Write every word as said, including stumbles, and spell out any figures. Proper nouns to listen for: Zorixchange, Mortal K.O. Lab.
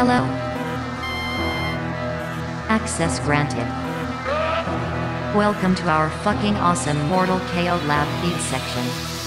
Hello. Access granted. Welcome to our fucking awesome Mortal K O Lab feed section.